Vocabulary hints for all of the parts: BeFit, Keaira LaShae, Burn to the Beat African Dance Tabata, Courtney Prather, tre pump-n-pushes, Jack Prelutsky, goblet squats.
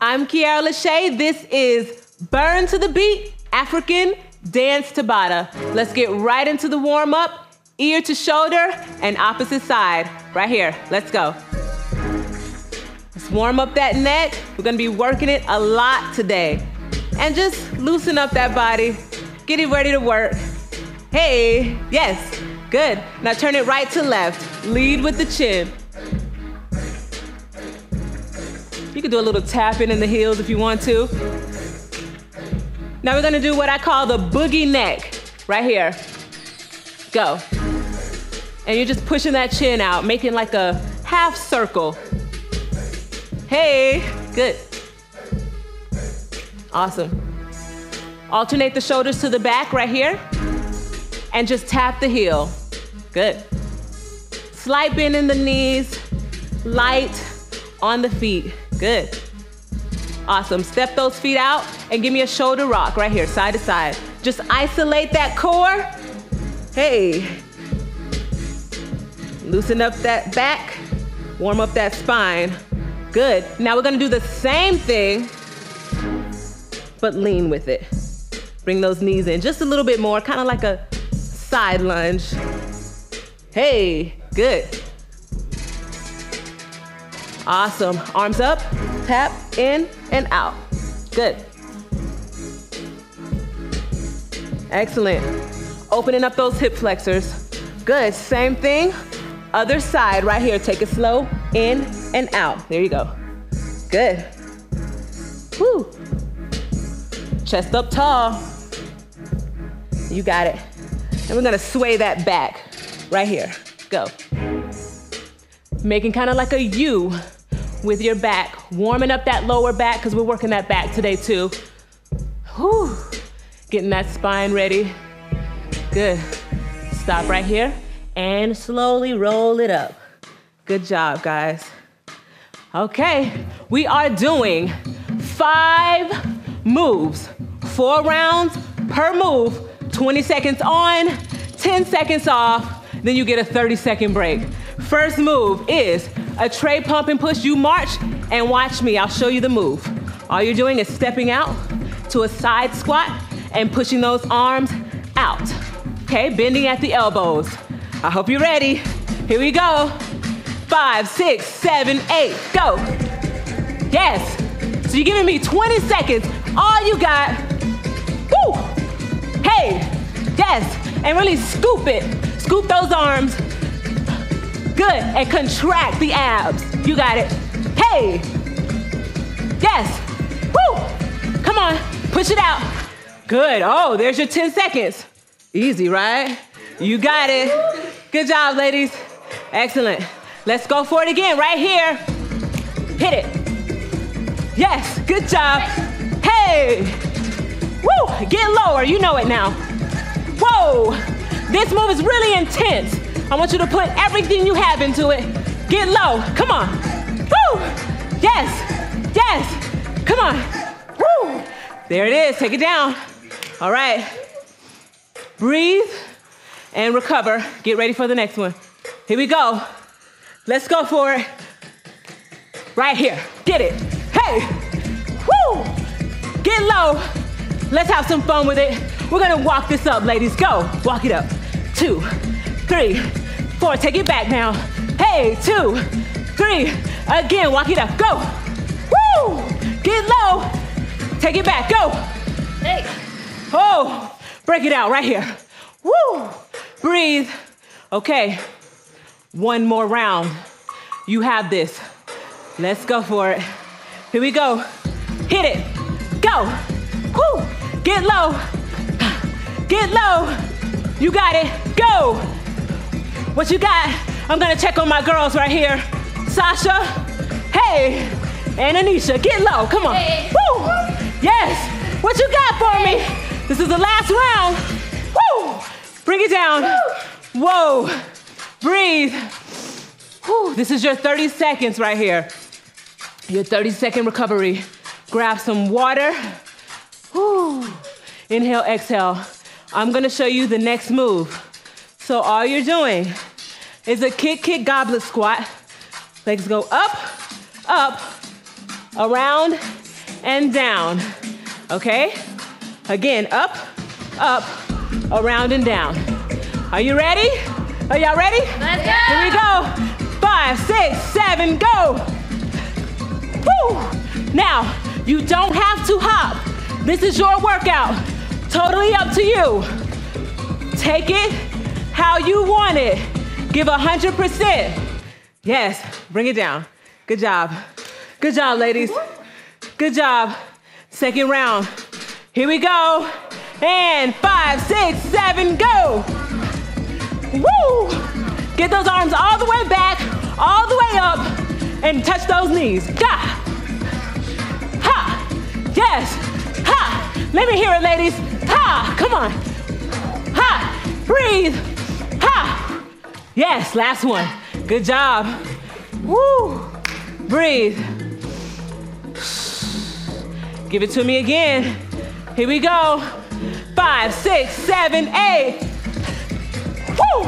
I'm Keaira LaShae. This is Burn to the Beat African Dance Tabata. Let's get right into the warm-up, ear to shoulder and opposite side. Right here, let's go. Let's warm up that neck. We're gonna be working it a lot today. And just loosen up that body. Get it ready to work. Hey, yes, good. Now turn it right to left. Lead with the chin. You can do a little tapping in the heels if you want to. Now we're gonna do what I call the boogie neck, right here. Go. And you're just pushing that chin out, making like a half circle. Hey, good. Awesome. Alternate the shoulders to the back right here. And just tap the heel. Good. Slight bend in the knees, light on the feet. Good. Awesome. Step those feet out and give me a shoulder rock right here, side to side. Just isolate that core. Hey. Loosen up that back. Warm up that spine. Good. Now we're going to do the same thing, but lean with it. Bring those knees in just a little bit more, kind of like a side lunge. Hey. Good. Awesome. Arms up, tap in and out. Good. Excellent. Opening up those hip flexors. Good. Same thing. Other side right here. Take it slow, in and out. There you go. Good. Woo. Chest up tall. You got it. And we're gonna sway that back right here. Go. Making kind of like a U with your back, warming up that lower back because we're working that back today too. Whew. Getting that spine ready. Good. Stop right here and slowly roll it up. Good job, guys. Okay, we are doing 5 moves, 4 rounds per move, 20 seconds on, 10 seconds off, then you get a 30-second break. First move is a tray pump and push. You march and watch me. I'll show you the move. All you're doing is stepping out to a side squat and pushing those arms out. Okay, bending at the elbows. I hope you're ready. Here we go. 5, 6, 7, 8, go. Yes. So you're giving me 20 seconds. All you got. Woo. Hey. Yes. And really scoop it. Scoop those arms. Good, and contract the abs. You got it. Hey. Yes. Woo. Come on, push it out. Good, oh, there's your 10 seconds. Easy, right? You got it. Good job, ladies. Excellent. Let's go for it again, right here. Hit it. Yes, good job. Hey. Woo, get lower, you know it now. Whoa, this move is really intense. I want you to put everything you have into it. Get low. Come on. Woo! Yes. Yes. Come on. Woo! There it is. Take it down. All right. Breathe and recover. Get ready for the next one. Here we go. Let's go for it. Right here. Get it. Hey. Woo! Get low. Let's have some fun with it. We're going to walk this up, ladies. Go. Walk it up. 2, 3, 4, take it back now. Hey, 2, 3, again, walk it up, go. Woo, get low, take it back, go. Hey. Oh, break it out right here. Woo, breathe. Okay, one more round. You have this. Let's go for it. Here we go. Hit it, go. Woo, get low, get low. You got it, go. What you got? I'm gonna check on my girls right here. Sasha, hey, and Anisha, get low, come on. Hey. Woo, yes, what you got for me? This is the last round. Woo, bring it down. Whoa, breathe. Woo. This is your 30 seconds right here. Your 30-second recovery. Grab some water. Woo. Inhale, exhale. I'm gonna show you the next move. So all you're doing is a kick, kick, goblet squat. Legs go up, up, around, and down, okay? Again, up, up, around and down. Are you ready? Are y'all ready? Let's go! Here we go. 5, 6, 7, go! Woo! Now, you don't have to hop. This is your workout. Totally up to you. Take it how you want it. Give 100%. Yes, bring it down. Good job. Good job, ladies. Good job. Second round. Here we go. And 5, 6, 7, go. Woo! Get those arms all the way back, all the way up, and touch those knees. Da! Ha! Yes! Ha! Let me hear it, ladies. Ha! Come on. Ha! Breathe. Ha! Yes, last one. Good job. Woo! Breathe. Give it to me again. Here we go. 5, 6, 7, 8. Woo!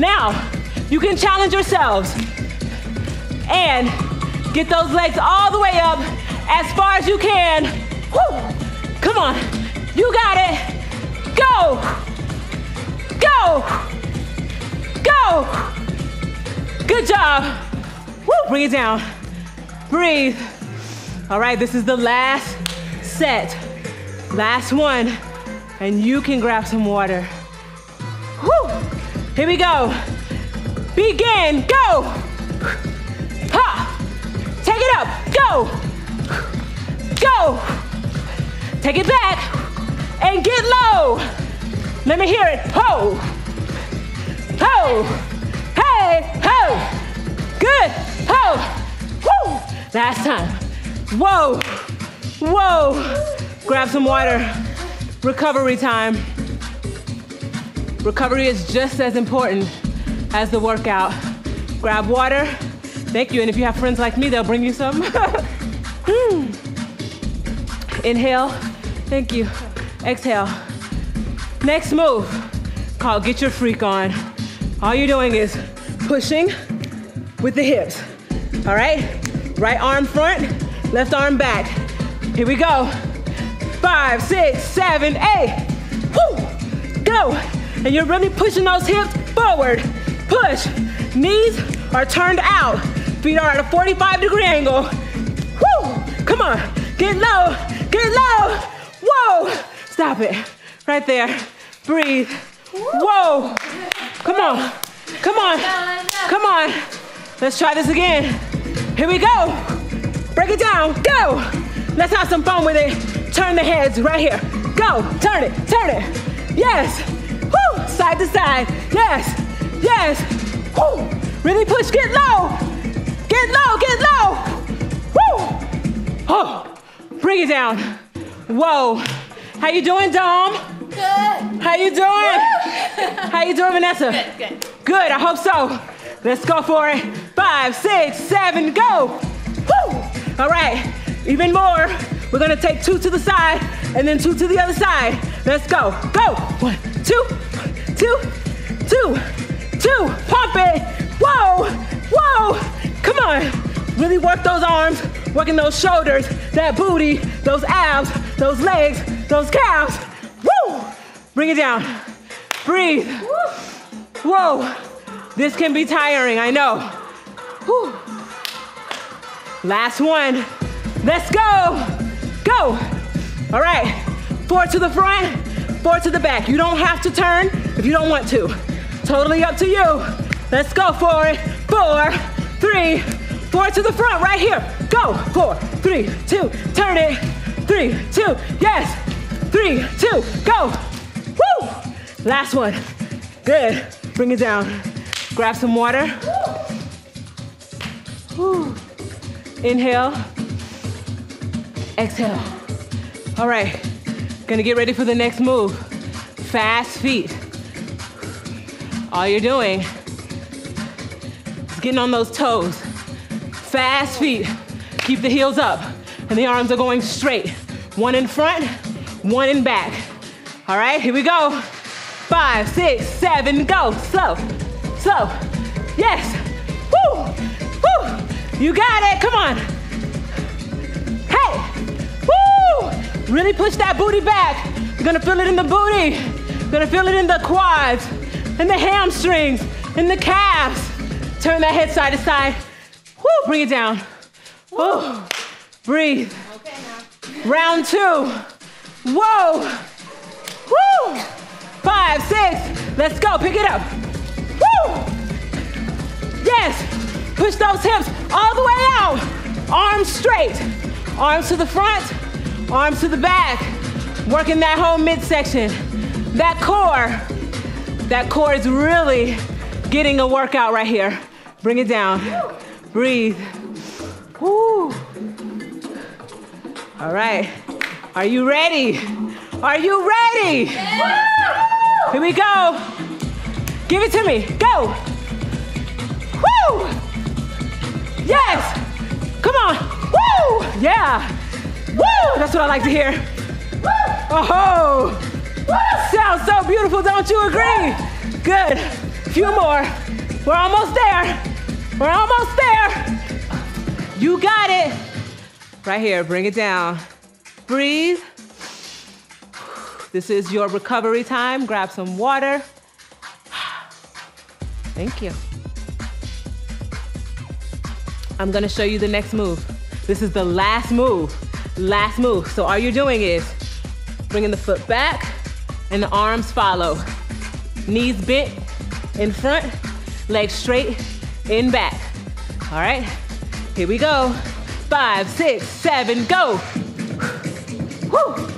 Now, you can challenge yourselves and get those legs all the way up as far as you can. Woo! Come on. You got it. Go! Go! Go! Good job. Woo! Bring it down. Breathe. All right, this is the last set. Last one. And you can grab some water. Woo! Here we go. Begin. Go! Ha! Take it up. Go! Go! Take it back. And get low. Let me hear it. Ho! Ho! Hey! Ho! Good! Ho! Woo! Last time. Whoa! Whoa! Grab some water. Recovery time. Recovery is just as important as the workout. Grab water. Thank you. And if you have friends like me, they'll bring you some. Inhale. Thank you. Exhale. Next move called Get Your Freak On. All you're doing is pushing with the hips. All right? Right arm front, left arm back. Here we go. 5, 6, 7, 8. Woo! Go. And you're really pushing those hips forward. Push. Knees are turned out. Feet are at a 45-degree angle. Woo! Come on. Get low. Get low. Whoa! Stop it. Right there. Breathe. Whoa! Come on. Come on. Come on. Let's try this again. Here we go. Break it down. Go. Let's have some fun with it. Turn the heads right here. Go. Turn it. Turn it. Yes. Woo! Side to side. Yes. Yes. Woo! Really push. Get low. Get low. Get low. Woo! Oh. Bring it down. Whoa. How you doing, Dom? Good. How you doing? How you doing, Vanessa? Good. Good. Good. I hope so. Let's go for it. 5, 6, 7, go. Woo! All right. Even more. We're gonna take 2 to the side and then 2 to the other side. Let's go. Go. 1, 2, 2, 2, 2. Pump it. Whoa. Whoa. Come on. Really work those arms, working those shoulders, that booty, those abs, those legs, those calves. Woo. Bring it down. Breathe. Whoa. This can be tiring, I know. Woo. Last one. Let's go. Go. All right. 4 to the front, 4 to the back. You don't have to turn if you don't want to. Totally up to you. Let's go for it. 4, 3, 4 to the front right here. Go. 4, 3, 2, turn it. 3, 2, yes. 3, 2, go. Woo. Last one. Good. Bring it down. Grab some water. Woo. Inhale. Exhale. All right. Gonna get ready for the next move. Fast feet. All you're doing is getting on those toes. Fast feet. Keep the heels up. And the arms are going straight. One in front, one in back. All right, here we go. 5, 6, 7, go. Slow, slow. Yes. Woo, woo. You got it, come on. Hey. Really push that booty back. You're gonna feel it in the booty. You're gonna feel it in the quads, in the hamstrings, in the calves. Turn that head side to side. Woo, bring it down. Woo, breathe. Okay, now. Round two. Whoa. Woo. 5, 6, let's go, pick it up. Woo. Yes, push those hips all the way out. Arms straight, arms to the front, arms to the back. Working that whole midsection, that core. That core is really getting a workout right here. Bring it down, breathe. Woo. All right, are you ready? Are you ready? Yeah. Here we go. Give it to me, go. Woo. Yes, come on, woo, yeah. Woo, that's what I like to hear. Oh, sounds so beautiful, don't you agree? Good, few more. We're almost there, we're almost there. You got it. Right here, bring it down. Breathe. This is your recovery time. Grab some water. Thank you. I'm gonna show you the next move. This is the last move, last move. So all you're doing is bringing the foot back and the arms follow. Knees bent in front, legs straight in back. All right, here we go. 5, 6, 7, go. Woo.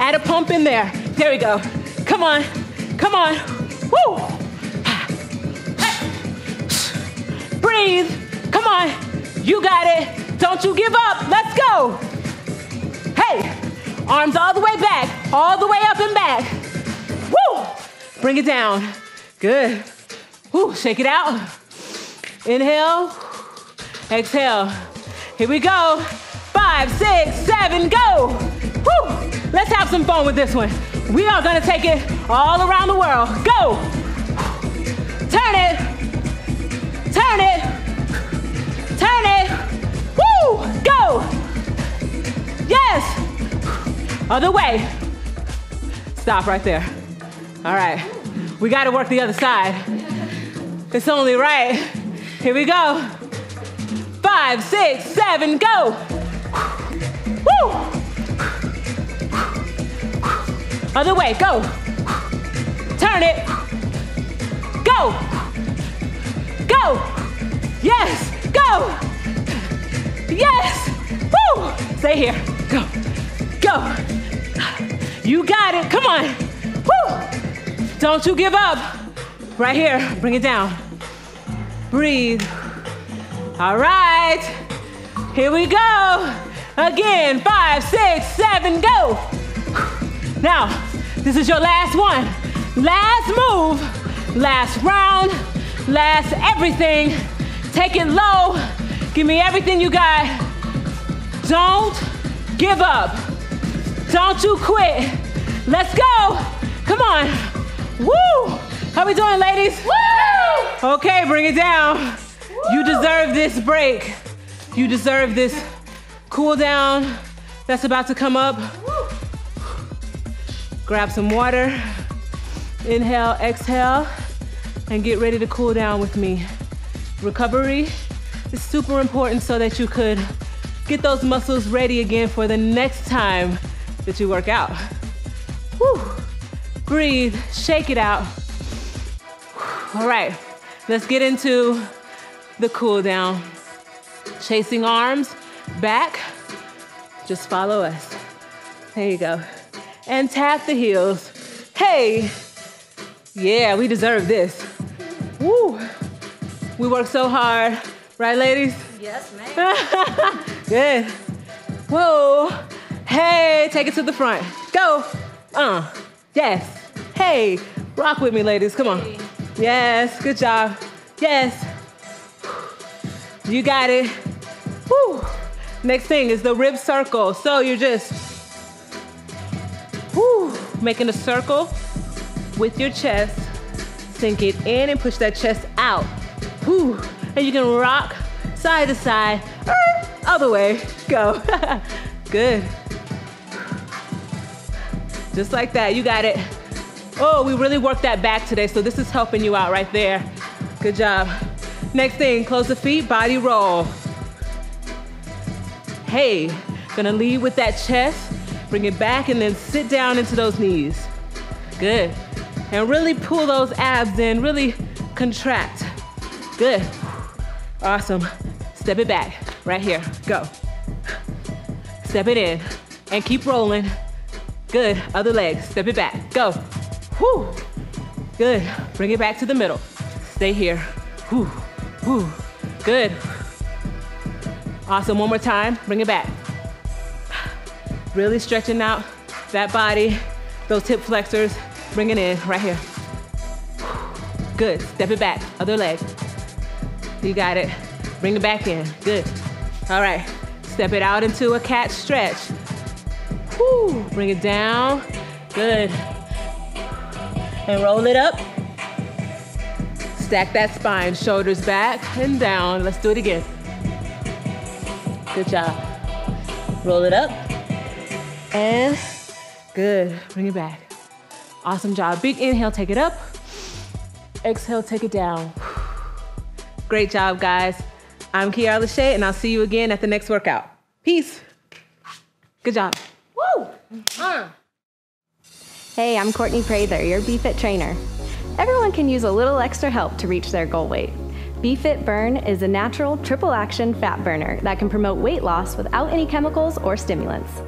Add a pump in there. There we go. Come on, come on. Woo. Breathe, come on. You got it. Don't you give up, let's go. Hey. Arms all the way back, all the way up and back. Woo! Bring it down. Good. Woo, shake it out. Inhale, exhale. Here we go. 5, 6, 7, go. Woo! Let's have some fun with this one. We are gonna take it all around the world. Go! Turn it, turn it, turn it. Woo! Go! Yes! Other way. Stop right there. All right. We gotta work the other side. It's only right. Here we go. 5, 6, 7, go. Woo. Other way, go. Turn it. Go. Go. Yes, go. Yes. Woo. Stay here, go, go. You got it, come on. Woo. Don't you give up. Right here, bring it down. Breathe. All right, here we go. Again, 5, 6, 7, go. Now, this is your last one. Last move, last round, last everything. Take it low, give me everything you got. Don't give up. Don't you quit. Let's go. Come on. Woo. How we doing, ladies? Woo. Okay, bring it down. Woo. You deserve this break. You deserve this cool down that's about to come up. Woo. Grab some water. Inhale, exhale, and get ready to cool down with me. Recovery is super important so that you could get those muscles ready again for the next time that you work out. Woo. Breathe, shake it out. All right, let's get into the cool down. Chasing arms, back, just follow us. There you go. And tap the heels. Hey, yeah, we deserve this. Woo. We work so hard, right ladies? Yes, ma'am. Good. Whoa. Hey, take it to the front. Go. Yes. Hey, rock with me, ladies. Come on. Yes, good job. Yes. You got it. Woo. Next thing is the rib circle. So you're just woo, making a circle with your chest. Sink it in and push that chest out. Woo. And you can rock side to side, other way. Go. Good. Just like that, you got it. Oh, we really worked that back today, so this is helping you out right there. Good job. Next thing, close the feet, body roll. Hey, gonna lead with that chest, bring it back, and then sit down into those knees. Good. And really pull those abs in, really contract. Good. Awesome. Step it back, right here, go. Step it in, and keep rolling. Good, other leg, step it back, go. Whew. Good, bring it back to the middle. Stay here. Whew. Whew. Good. Awesome, one more time, bring it back. Really stretching out that body, those hip flexors, bring it in, right here. Good, step it back, other leg. You got it, bring it back in, good. All right, step it out into a cat stretch. Whew. Bring it down, good. And roll it up. Stack that spine, shoulders back and down. Let's do it again. Good job. Roll it up. And good, bring it back. Awesome job. Big inhale, take it up. Exhale, take it down. Great job, guys. I'm Keaira LaShae, and I'll see you again at the next workout. Peace. Good job. Woo! Hey, I'm Courtney Prather, your BeFit trainer. Everyone can use a little extra help to reach their goal weight. BeFit Burn is a natural triple action fat burner that can promote weight loss without any chemicals or stimulants.